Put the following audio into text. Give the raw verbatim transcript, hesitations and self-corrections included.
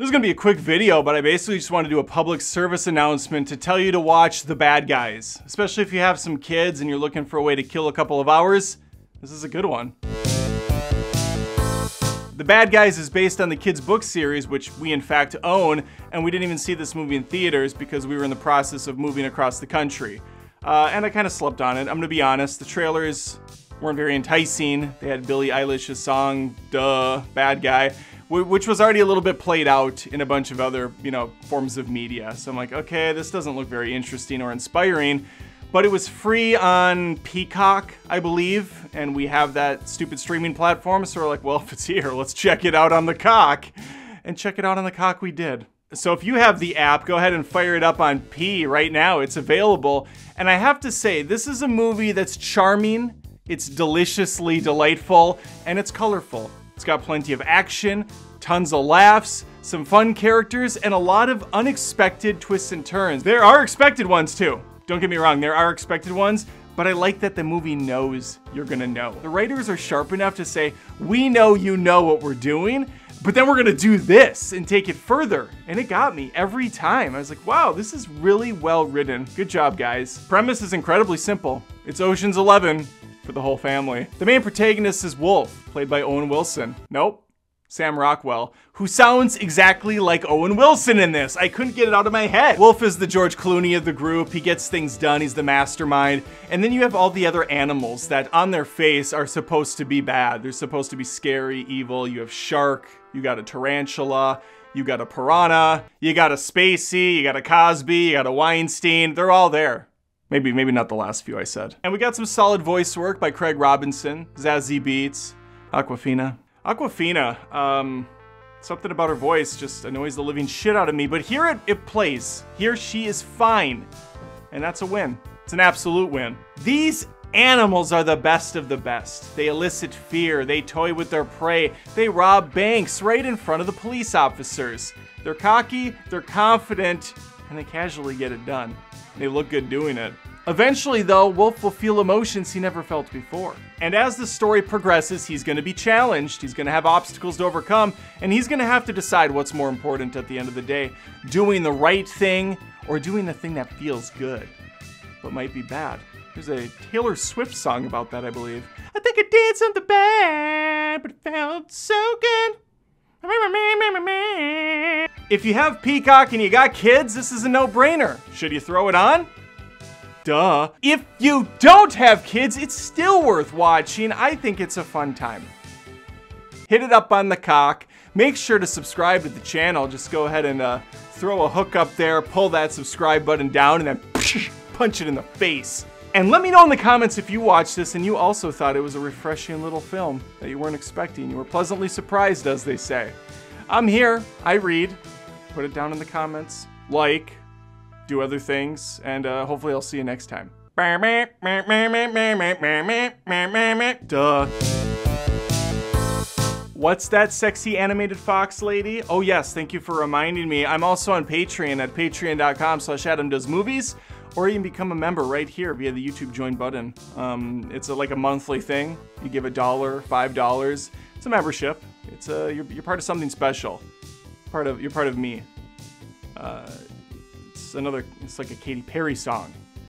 This is gonna be a quick video, but I basically just want to do a public service announcement to tell you to watch The Bad Guys. Especially if you have some kids and you're looking for a way to kill a couple of hours, this is a good one. The Bad Guys is based on the kids' book series, which we in fact own, and we didn't even see this movie in theaters because we were in the process of moving across the country. Uh, and I kind of slept on it, I'm gonna be honest. The trailers weren't very enticing. They had Billie Eilish's song, Duh, Bad Guy, which was already a little bit played out in a bunch of other, you know, forms of media. So I'm like, okay, this doesn't look very interesting or inspiring, but it was free on Peacock, I believe, and we have that stupid streaming platform, so we're like, well, if it's here, let's check it out on the cock. And check it out on the cock we did. So if you have the app, go ahead and fire it up on P right now, it's available. And I have to say, this is a movie that's charming, it's deliciously delightful, and it's colorful. It's got plenty of action, tons of laughs, some fun characters, and a lot of unexpected twists and turns. There are expected ones too. Don't get me wrong, there are expected ones, but I like that the movie knows you're gonna know. The writers are sharp enough to say, we know you know what we're doing, but then we're gonna do this and take it further. And it got me every time. I was like, wow, this is really well written. Good job, guys. Premise is incredibly simple. It's Ocean's Eleven. For the whole family. The main protagonist is Wolf, played by Owen Wilson. Nope, Sam Rockwell, who sounds exactly like Owen Wilson in this. I couldn't get it out of my head. Wolf is the George Clooney of the group. He gets things done, he's the mastermind. And then you have all the other animals that on their face are supposed to be bad. They're supposed to be scary, evil. You have shark, you got a tarantula, you got a piranha, you got a Spacey, you got a Cosby, you got a Weinstein, they're all there. Maybe, maybe not the last few I said. And we got some solid voice work by Craig Robinson, Zazie Beetz, Awkwafina. Awkwafina, um, something about her voice just annoys the living shit out of me, but here it, it plays. Here she is fine, and that's a win. It's an absolute win. These animals are the best of the best. They elicit fear, they toy with their prey, they rob banks right in front of the police officers. They're cocky, they're confident, and they casually get it done. They look good doing it. Eventually though, Wolf will feel emotions he never felt before. And as the story progresses, he's gonna be challenged, he's gonna have obstacles to overcome, and he's gonna have to decide what's more important at the end of the day, doing the right thing or doing the thing that feels good, but might be bad. There's a Taylor Swift song about that, I believe. I think I did something bad, but it felt so good. If you have Peacock and you got kids, this is a no-brainer. Should you throw it on? Duh. If you don't have kids, it's still worth watching. I think it's a fun time. Hit it up on the cock. Make sure to subscribe to the channel. Just go ahead and uh, throw a hook up there, pull that subscribe button down, and then punch it in the face. And let me know in the comments if you watched this and you also thought it was a refreshing little film that you weren't expecting. You were pleasantly surprised, as they say. I'm here. I read. Put it down in the comments, like, do other things, and uh, hopefully I'll see you next time. Duh. What's that sexy animated fox lady? Oh yes, thank you for reminding me. I'm also on Patreon at patreon.com slash Adam Does Movies, or you can become a member right here via the YouTube join button. Um, it's a, like a monthly thing. You give a dollar, five dollars. It's a membership. It's a, you're, you're part of something special. Part of you're part of me. Uh, it's another. It's like a Katy Perry song.